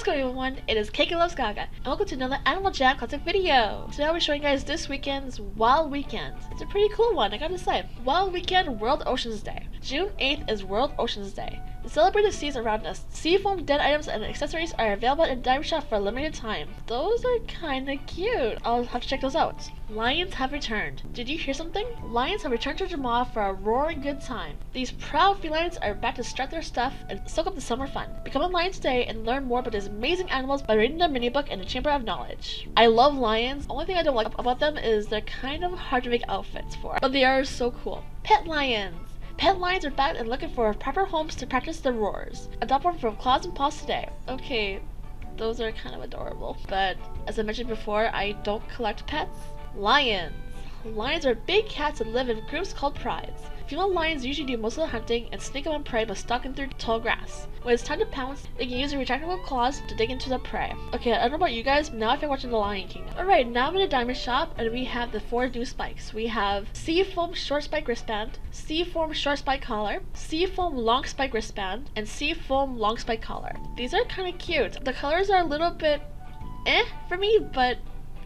What's going on, everyone? It is Cake Loves Gaga, and welcome to another Animal Jam Classic video. Today I'll be showing you guys this weekend's Wild Weekend. It's a pretty cool one, I gotta say. Wild Weekend, World Oceans Day. June 8th is World Oceans Day. The celebrated seas around us. Seafoam, dead items, and accessories are available in Dime Shop for a limited time. Those are kinda cute. I'll have to check those out. Lions have returned. Did you hear something? Lions have returned to Jamaa for a roaring good time. These proud felines are back to strut their stuff and soak up the summer fun. Become a lion today and learn more about these amazing animals by reading their mini book in the Chamber of Knowledge. I love lions. The only thing I don't like about them is they're kind of hard to make outfits for, but they are so cool. Pet lions. Pet lions are back and looking for proper homes to practice their roars. Adopt one from Claws and Paws today. Okay, those are kind of adorable, but as I mentioned before, I don't collect pets. Lions. Lions are big cats that live in groups called prides. Female lions usually do most of the hunting and sneak up on prey by stalking through tall grass. When it's time to pounce, they can use their retractable claws to dig into the prey. Okay, I don't know about you guys, but now I feel like watching The Lion King. Alright, now I'm in a Diamond Shop and we have the four new spikes. We have Seafoam Short Spike Wristband, Seafoam Short Spike Collar, Seafoam Long Spike Wristband, and Seafoam Long Spike Collar. These are kind of cute. The colors are a little bit for me, but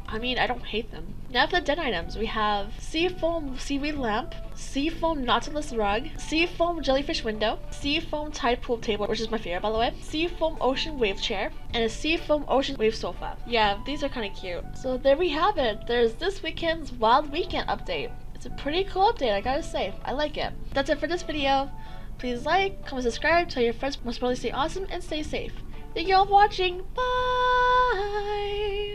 I mean, I don't hate them. Now for the dead items, we have Seafoam Seaweed Lamp, Seafoam Nautilus Rug, Seafoam Jellyfish Window, Seafoam Tide Pool Table, which is my favorite by the way, Seafoam Ocean Wave Chair, and a Seafoam Ocean Wave Sofa. Yeah, these are kind of cute. So there we have it. There's this weekend's Wild Weekend update. It's a pretty cool update, I gotta say. I like it. That's it for this video. Please like, comment, subscribe, tell your friends. Most probably stay awesome and stay safe. Thank you all for watching. Bye!